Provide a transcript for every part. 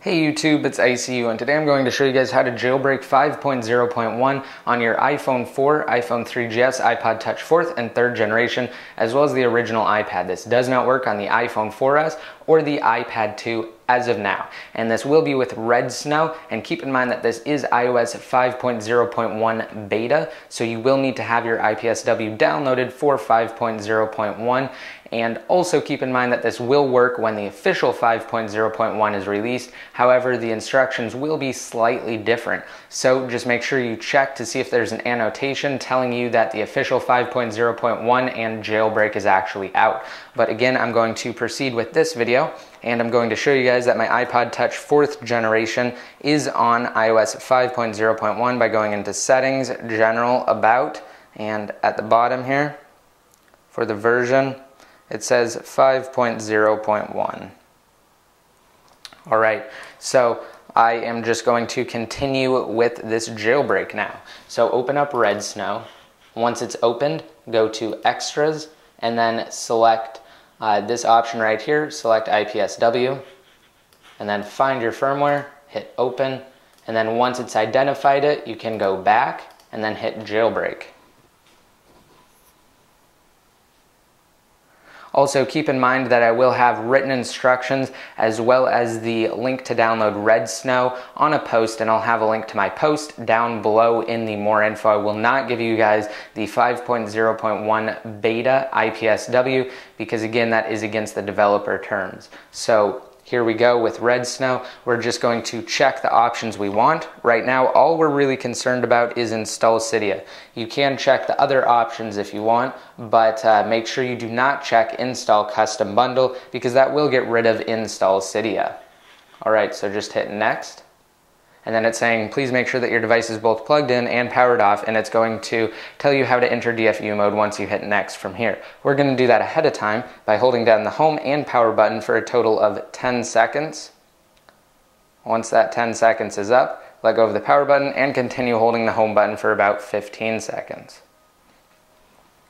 Hey YouTube, it's ICU, and today I'm going to show you guys how to jailbreak 5.0.1 on your iPhone 4, iPhone 3GS, iPod Touch 4th and 3rd generation, as well as the original iPad. This does not work on the iPhone 4S or the iPad 2 as of now. And this will be with redsn0w, and keep in mind that this is iOS 5.0.1 beta, so you will need to have your IPSW downloaded for 5.0.1. And also keep in mind that this will work when the official 5.0.1 is released. However, the instructions will be slightly different. So just make sure you check to see if there's an annotation telling you that the official 5.0.1 and jailbreak is actually out. But again, I'm going to proceed with this video, and I'm going to show you guys that my iPod Touch 4th generation is on iOS 5.0.1 by going into Settings, General, About, and at the bottom here, for the version, it says 5.0.1. All right, so I am just going to continue with this jailbreak now. So open up redsn0w. Once it's opened, go to Extras, and then select this option right here, select IPSW, and then find your firmware, hit Open, and then once it's identified it, you can go back and then hit Jailbreak. Also, keep in mind that I will have written instructions as well as the link to download redsn0w on a post, and I'll have a link to my post down below in the more info. I will not give you guys the 5.0.1 beta IPSW because, again, that is against the developer terms. So here we go with redsn0w. We're just going to check the options we want. Right now, all we're really concerned about is install Cydia. You can check the other options if you want, but make sure you do not check install custom bundle because that will get rid of install Cydia. All right, so just hit next. And then it's saying, please make sure that your device is both plugged in and powered off, and it's going to tell you how to enter DFU mode once you hit next from here. We're going to do that ahead of time by holding down the home and power button for a total of 10 seconds. Once that 10 seconds is up, let go of the power button and continue holding the home button for about 15 seconds.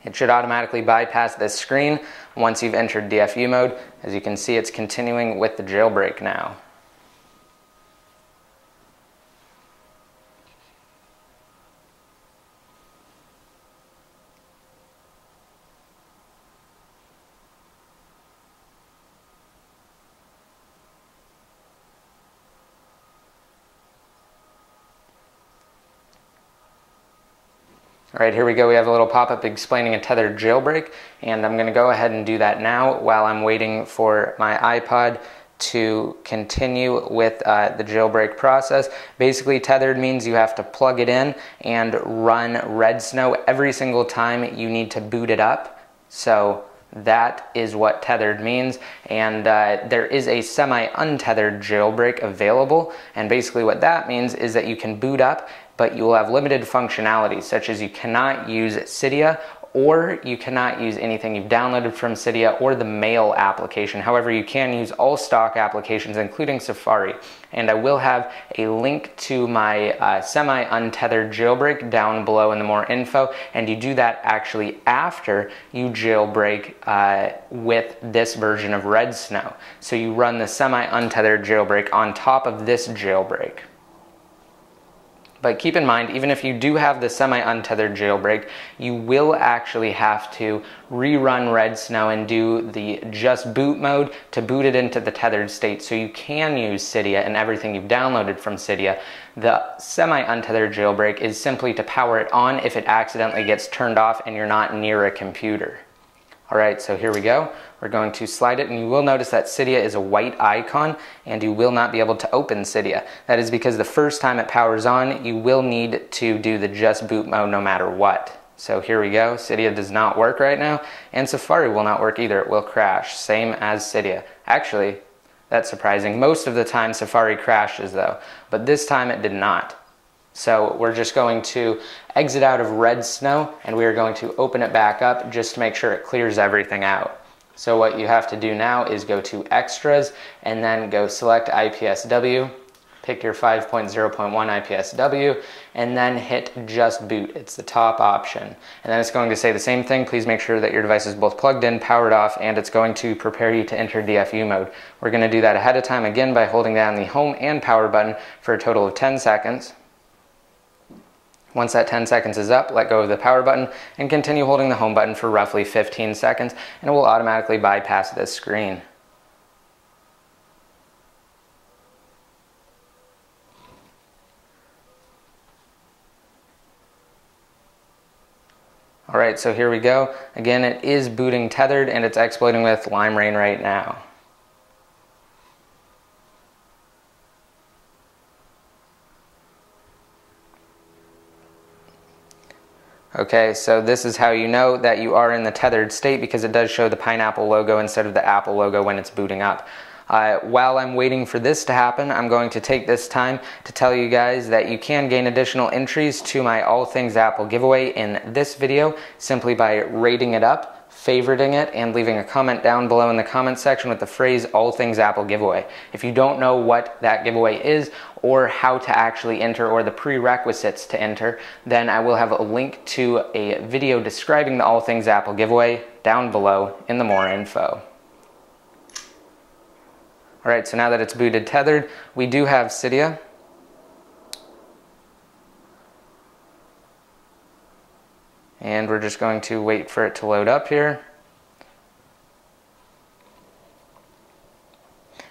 It should automatically bypass this screen once you've entered DFU mode. As you can see, it's continuing with the jailbreak now. All right, here we go. We have a little pop-up explaining a tethered jailbreak, and I'm going to go ahead and do that now while I'm waiting for my iPod to continue with the jailbreak process. Basically, tethered means you have to plug it in and run redsn0w every single time you need to boot it up. So that is what tethered means, and there is a semi-untethered jailbreak available, and basically what that means is that you can boot up, but you will have limited functionality, such as you cannot use Cydia, or you cannot use anything you've downloaded from Cydia or the mail application. However, you can use all stock applications, including Safari. And I will have a link to my semi-untethered jailbreak down below in the more info. And you do that actually after you jailbreak with this version of redsn0w. So you run the semi-untethered jailbreak on top of this jailbreak. But keep in mind, even if you do have the semi-untethered jailbreak, you will actually have to rerun redsn0w and do the just boot mode to boot it into the tethered state. So you can use Cydia and everything you've downloaded from Cydia. The semi-untethered jailbreak is simply to power it on if it accidentally gets turned off and you're not near a computer. All right, so here we go. We're going to slide it, and you will notice that Cydia is a white icon, and you will not be able to open Cydia. That is because the first time it powers on, you will need to do the just boot mode no matter what. So here we go. Cydia does not work right now, and Safari will not work either. It will crash, same as Cydia. Actually, that's surprising. Most of the time Safari crashes though, but this time it did not. So we're just going to exit out of redsn0w, and we are going to open it back up just to make sure it clears everything out. So what you have to do now is go to Extras and then go select IPSW, pick your 5.0.1 IPSW, and then hit just boot. It's the top option. And then it's going to say the same thing. Please make sure that your device is both plugged in, powered off, and it's going to prepare you to enter DFU mode. We're going to do that ahead of time again by holding down the home and power button for a total of 10 seconds. Once that 10 seconds is up, let go of the power button and continue holding the home button for roughly 15 seconds, and it will automatically bypass this screen. All right, so here we go. Again, it is booting tethered and it's exploiting with Lime Rain right now. Okay, so this is how you know that you are in the tethered state, because it does show the pineapple logo instead of the Apple logo when it's booting up. While I'm waiting for this to happen, I'm going to take this time to tell you guys that you can gain additional entries to my All Things Apple giveaway in this video simply by rating it up, favoriting it, and leaving a comment down below in the comment section with the phrase All Things Apple giveaway. If you don't know what that giveaway is, or how to actually enter, or the prerequisites to enter, then I will have a link to a video describing the All Things Apple giveaway down below in the more info. All right, so now that it's booted tethered, we do have Cydia. And we're just going to wait for it to load up here.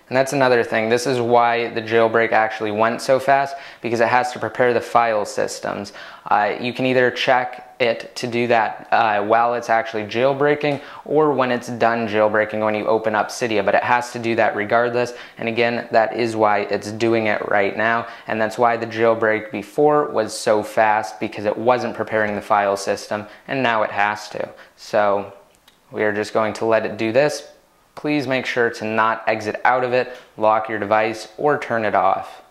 And that's another thing. This is why the jailbreak actually went so fast, because it has to prepare the file systems. You can either check it to do that while it's actually jailbreaking, or when it's done jailbreaking when you open up Cydia, but it has to do that regardless. And again, that is why it's doing it right now, and that's why the jailbreak before was so fast, because it wasn't preparing the file system, and now it has to. So we are just going to let it do this. Please make sure to not exit out of it, lock your device, or turn it off.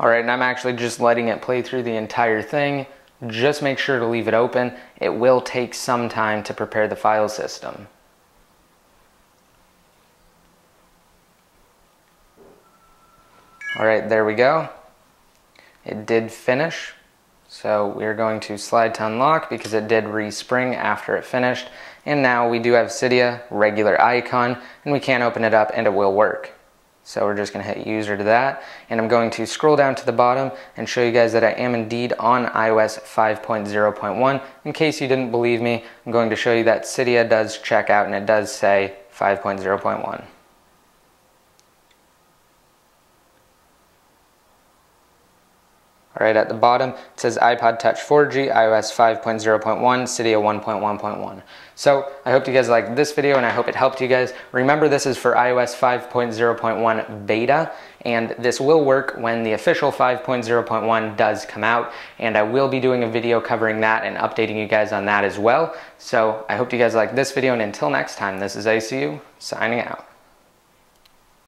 All right, and I'm actually just letting it play through the entire thing. Just make sure to leave it open. It will take some time to prepare the file system. All right, there we go. It did finish. So we're going to slide to unlock because it did respring after it finished. And now we do have Cydia, regular icon, and we can open it up and it will work. So we're just going to hit user to that, and I'm going to scroll down to the bottom and show you guys that I am indeed on iOS 5.0.1. In case you didn't believe me, I'm going to show you that Cydia does check out and it does say 5.0.1. All right, at the bottom, it says iPod Touch 4G, iOS 5.0.1, Cydia 1.1.1. So I hope you guys liked this video and I hope it helped you guys. Remember, this is for iOS 5.0.1 beta, and this will work when the official 5.0.1 does come out, and I will be doing a video covering that and updating you guys on that as well. So I hope you guys liked this video, and until next time, this is ICU, signing out.